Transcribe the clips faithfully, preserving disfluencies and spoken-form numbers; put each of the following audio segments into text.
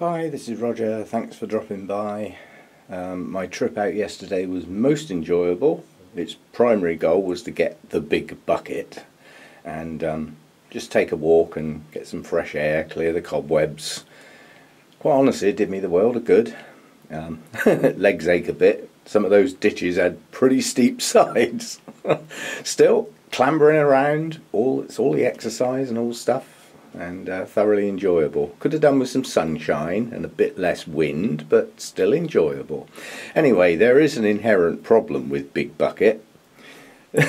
Hi, this is Roger, thanks for dropping by. Um, my trip out yesterday was most enjoyable. Its primary goal was to get the big bucket and um, just take a walk and get some fresh air, clear the cobwebs. Quite honestly, it did me the world of good. Um, legs ache a bit. Some of those ditches had pretty steep sides. Still, clambering around, all it's all the exercise and all stuff, and uh, thoroughly enjoyable. Could have done with some sunshine and a bit less wind, but still enjoyable. Anyway, there is an inherent problem with big bucket. Can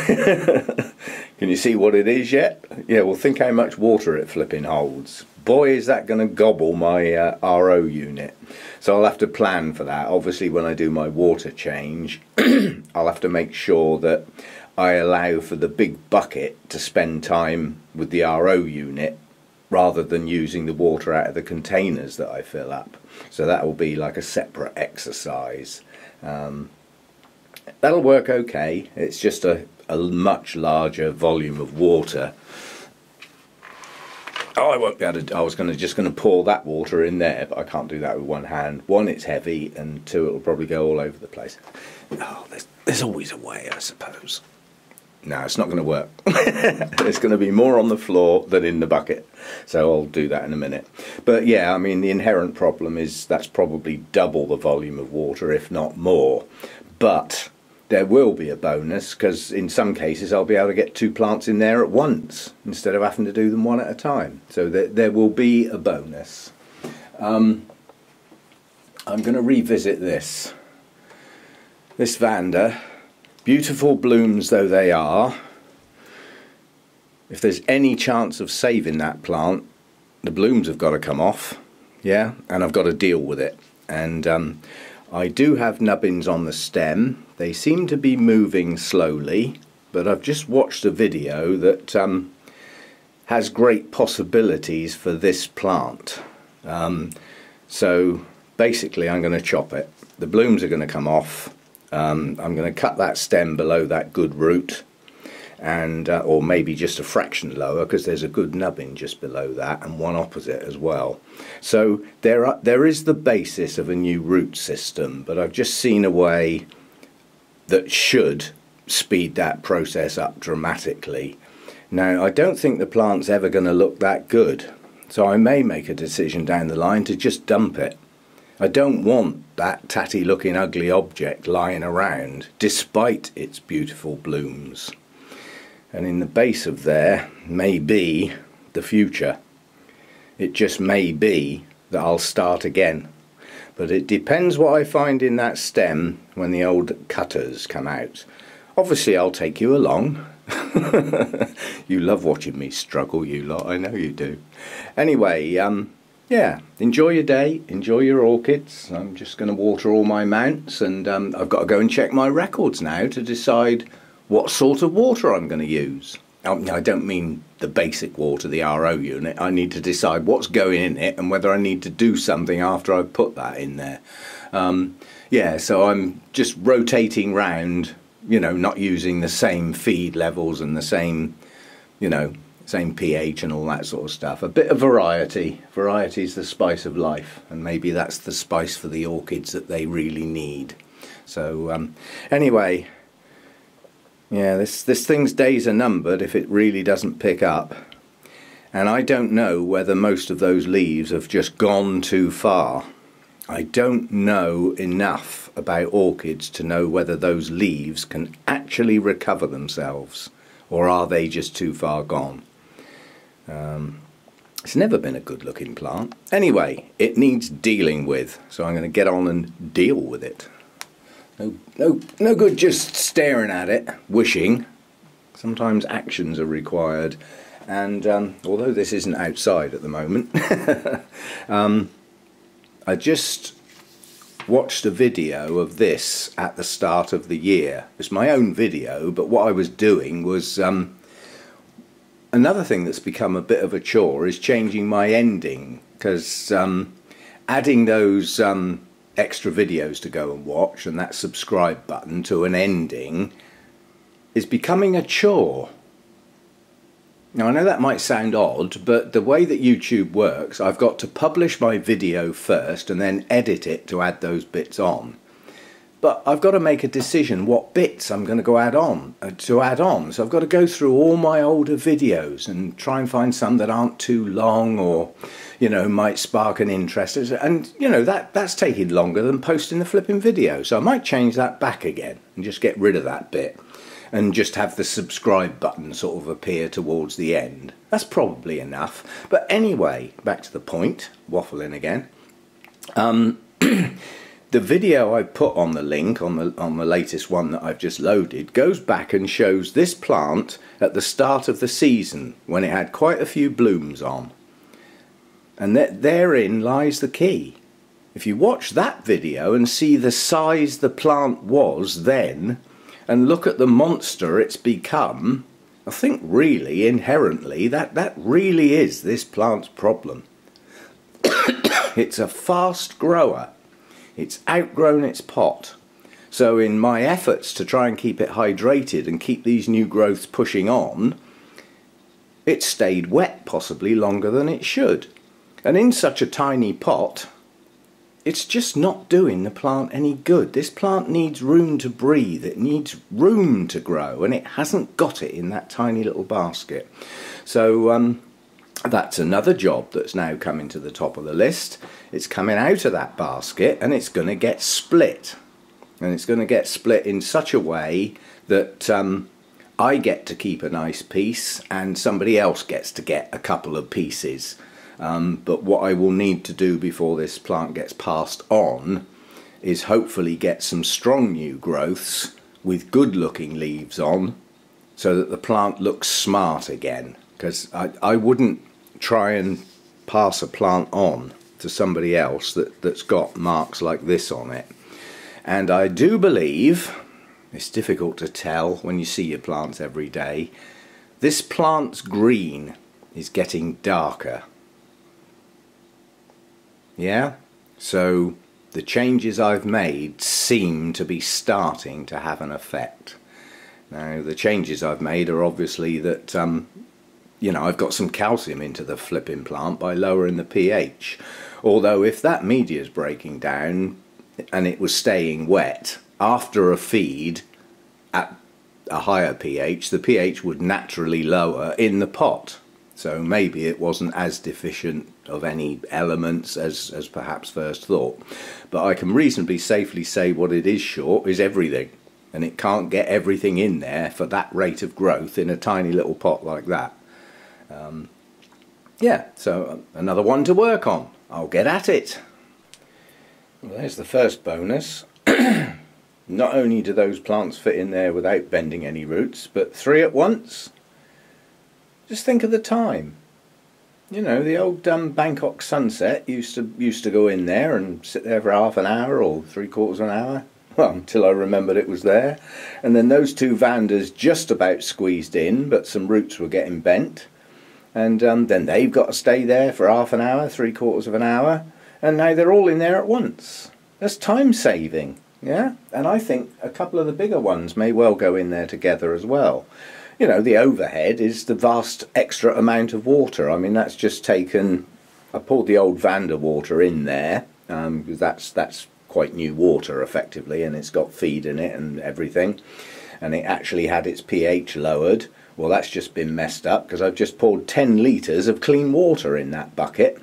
you see what it is yet? Yeah, well, think how much water it flipping holds. Boy, is that going to gobble my uh, R O unit. So I'll have to plan for that. Obviously, when I do my water change, I'll have to make sure that I allow for the big bucket to spend time with the R O unit rather than using the water out of the containers that I fill up. So that will be like a separate exercise. Um, that'll work okay. It's just a, a much larger volume of water. Oh, I won't be able to. I was going to just going to pour that water in there, but I can't do that with one hand. One, it's heavy, and two, it'll probably go all over the place. Oh, there's, there's always a way, I suppose. No, it's not going to work. It's going to be more on the floor than in the bucket. So I'll do that in a minute. But yeah, I mean, the inherent problem is that's probably double the volume of water, if not more. But there will be a bonus, because in some cases I'll be able to get two plants in there at once instead of having to do them one at a time. So there, there will be a bonus. Um, I'm going to revisit this. This Vanda. Beautiful blooms though they are, if there's any chance of saving that plant, the blooms have got to come off, yeah, and I've got to deal with it. And um, I do have nubbins on the stem. They seem to be moving slowly, but I've just watched a video that um, has great possibilities for this plant. Um, so basically I'm going to chop it. The blooms are going to come off. Um, I'm going to cut that stem below that good root, and uh, or maybe just a fraction lower, because there's a good nubbin just below that and one opposite as well. So there are, there is the basis of a new root system, but I've just seen a way that should speed that process up dramatically. Now, I don't think the plant's ever going to look that good, so I may make a decision down the line to just dump it. I don't want that tatty looking ugly object lying around despite its beautiful blooms. And in the base of there may be the future. It just may be that I'll start again. But it depends what I find in that stem when the old cutters come out. Obviously I'll take you along. You love watching me struggle, you lot, I know you do. Anyway, um... yeah, enjoy your day, enjoy your orchids. I'm just going to water all my mounts, and um, I've got to go and check my records now to decide what sort of water I'm going to use. Um, I don't mean the basic water, the R O unit. I need to decide what's going in it and whether I need to do something after I've put that in there. Um, yeah, so I'm just rotating round, you know, not using the same feed levels and the same, you know, same pH and all that sort of stuff. A bit of variety. Variety is the spice of life, and maybe that's the spice for the orchids that they really need. So um, anyway, yeah, this, this thing's days are numbered if it really doesn't pick up. And I don't know whether most of those leaves have just gone too far. I don't know enough about orchids to know whether those leaves can actually recover themselves, or are they just too far gone. Um, it's never been a good looking plant. Anyway, it needs dealing with, so I'm going to get on and deal with it. No, no, no good just staring at it, wishing. Sometimes actions are required, and um, although this isn't outside at the moment, um, I just watched a video of this at the start of the year. It's my own video, but what I was doing was... Um, Another thing that's become a bit of a chore is changing my ending, because um, adding those um, extra videos to go and watch and that subscribe button to an ending is becoming a chore. Now I know that might sound odd, but the way that YouTube works, I've got to publish my video first and then edit it to add those bits on. But I've got to make a decision what bits I'm going to go add on, uh, to add on. So I've got to go through all my older videos and try and find some that aren't too long or, you know, might spark an interest. And, you know, that, that's taking longer than posting the flipping video. So I might change that back again and just get rid of that bit. And just have the subscribe button sort of appear towards the end. That's probably enough. But anyway, back to the point, waffling again. Um, the video I put on the link, on the, on the latest one that I've just loaded, goes back and shows this plant at the start of the season, when it had quite a few blooms on. And that therein lies the key. If you watch that video and see the size the plant was then, and look at the monster it's become, I think really inherently that that really is this plant's problem. It's a fast grower. It's outgrown its pot. So in my efforts to try and keep it hydrated and keep these new growths pushing on, it stayed wet possibly longer than it should. And in such a tiny pot, it's just not doing the plant any good. This plant needs room to breathe, it needs room to grow, and it hasn't got it in that tiny little basket. So um, that's another job that's now coming to the top of the list. It's coming out of that basket and it's going to get split. And it's going to get split in such a way that um, I get to keep a nice piece and somebody else gets to get a couple of pieces. Um, but what I will need to do before this plant gets passed on is hopefully get some strong new growths with good looking leaves on so that the plant looks smart again, because I, I wouldn't try and pass a plant on to somebody else that, that's got marks like this on it. And I do believe, it's difficult to tell when you see your plants every day, this plant's green is getting darker. Yeah, so the changes I've made seem to be starting to have an effect. Now, the changes I've made are obviously that, um, you know, I've got some calcium into the flipping plant by lowering the pH. Although if that media's breaking down and it was staying wet, after a feed at a higher pH, the pH would naturally lower in the pot. So maybe it wasn't as deficient of any elements as, as perhaps first thought. But I can reasonably safely say what it is short is everything. And it can't get everything in there for that rate of growth in a tiny little pot like that. Um, yeah, so another one to work on. I'll get at it. Well, there's the first bonus. Not only do those plants fit in there without bending any roots, but three at once. Just think of the time. You know, the old um, Bangkok sunset used to used to go in there and sit there for half an hour or three quarters of an hour. Well, until I remembered it was there. And then those two Vandas just about squeezed in, but some roots were getting bent. And um, then they've got to stay there for half an hour, three quarters of an hour. And now they're all in there at once. That's time saving, yeah? And I think a couple of the bigger ones may well go in there together as well. You know, the overhead is the vast extra amount of water. I mean, that's just taken, I poured the old Vanda water in there, um, because that's, that's quite new water effectively, and it's got feed in it and everything, and it actually had its pH lowered. Well, that's just been messed up because I've just poured ten litres of clean water in that bucket.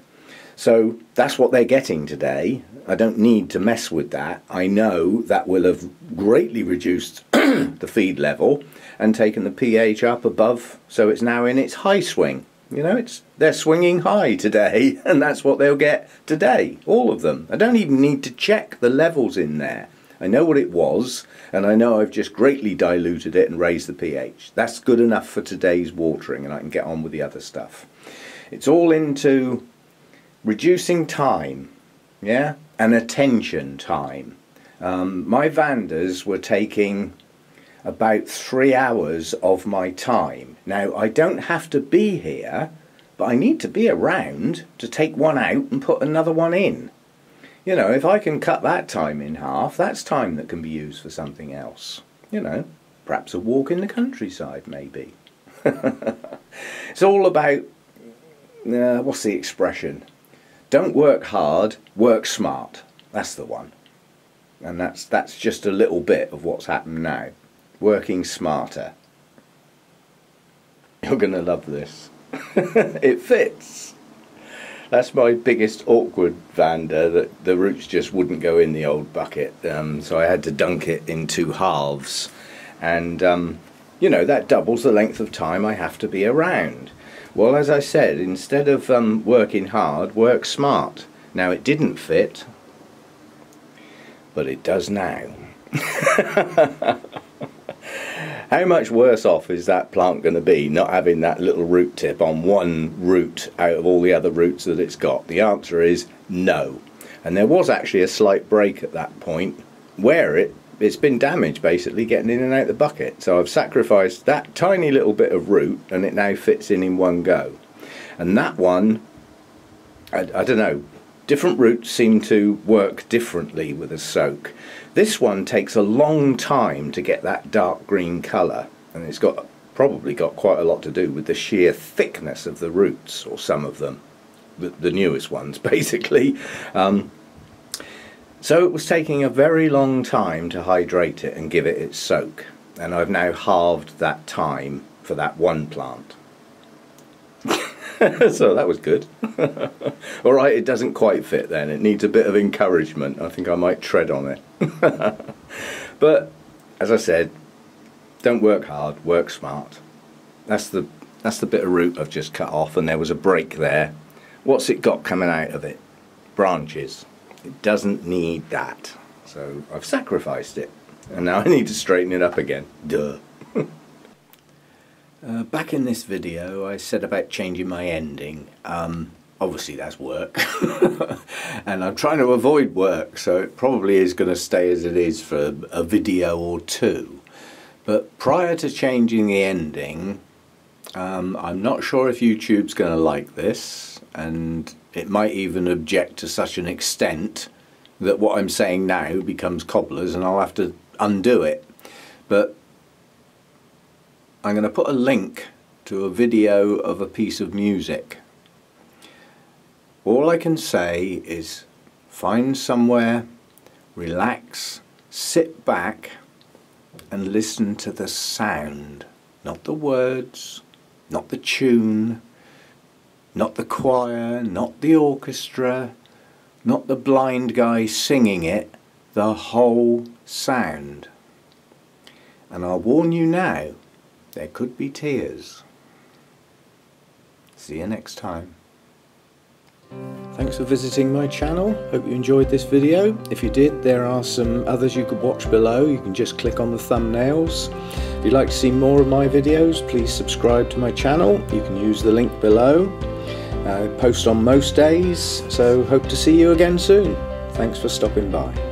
So that's what they're getting today. I don't need to mess with that. I know that will have greatly reduced the feed level and taken the pH up above, so it's now in its high swing. You know, it's they're swinging high today, and that's what they'll get today, all of them. I don't even need to check the levels in there. I know what it was, and I know I've just greatly diluted it and raised the pH. That's good enough for today's watering, and I can get on with the other stuff. It's all into reducing time, yeah, and attention time. Um, my Vandas were taking about three hours of my time. Now, I don't have to be here, but I need to be around to take one out and put another one in. You know, if I can cut that time in half, that's time that can be used for something else. You know, perhaps a walk in the countryside, maybe. It's all about, uh, what's the expression? Don't work hard, work smart. That's the one. And that's, that's just a little bit of what's happened now. Working smarter. You're going to love this. It fits. That's my biggest awkward vanda, that the roots just wouldn't go in the old bucket, um, so I had to dunk it in two halves, and um, you know, that doubles the length of time I have to be around. Well, as I said, instead of um, working hard, work smart. Now, it didn't fit, but it does now. How much worse off is that plant going to be not having that little root tip on one root out of all the other roots that it's got? The answer is no. And there was actually a slight break at that point where it, it's been damaged, basically, getting in and out the bucket. So I've sacrificed that tiny little bit of root, and it now fits in in one go. And that one, I, I don't know, different roots seem to work differently with a soak. This one takes a long time to get that dark green colour, and it's got probably got quite a lot to do with the sheer thickness of the roots, or some of them, the, the newest ones, basically. Um, so it was taking a very long time to hydrate it and give it its soak, and I've now halved that time for that one plant. So that was good. Alright, it doesn't quite fit then. It needs a bit of encouragement. I think I might tread on it. But, as I said, don't work hard, work smart. That's the, that's the bit of root I've just cut off, and there was a break there. What's it got coming out of it? Branches. It doesn't need that. So I've sacrificed it. And now I need to straighten it up again. Duh. Uh, back in this video I said about changing my ending. Um, obviously that's work, and I'm trying to avoid work, so it probably is going to stay as it is for a video or two. But prior to changing the ending, um, I'm not sure if YouTube's going to like this, and it might even object to such an extent that what I'm saying now becomes cobblers and I'll have to undo it. But I'm going to put a link to a video of a piece of music. All I can say is find somewhere, relax, sit back and listen to the sound. Not the words, not the tune, not the choir, not the orchestra, not the blind guy singing it, the whole sound. And I'll warn you now, there could be tears. See you next time. Thanks for visiting my channel. Hope you enjoyed this video. If you did, there are some others you could watch below. You can just click on the thumbnails. If you'd like to see more of my videos, please subscribe to my channel. You can use the link below. I post on most days, so hope to see you again soon. Thanks for stopping by.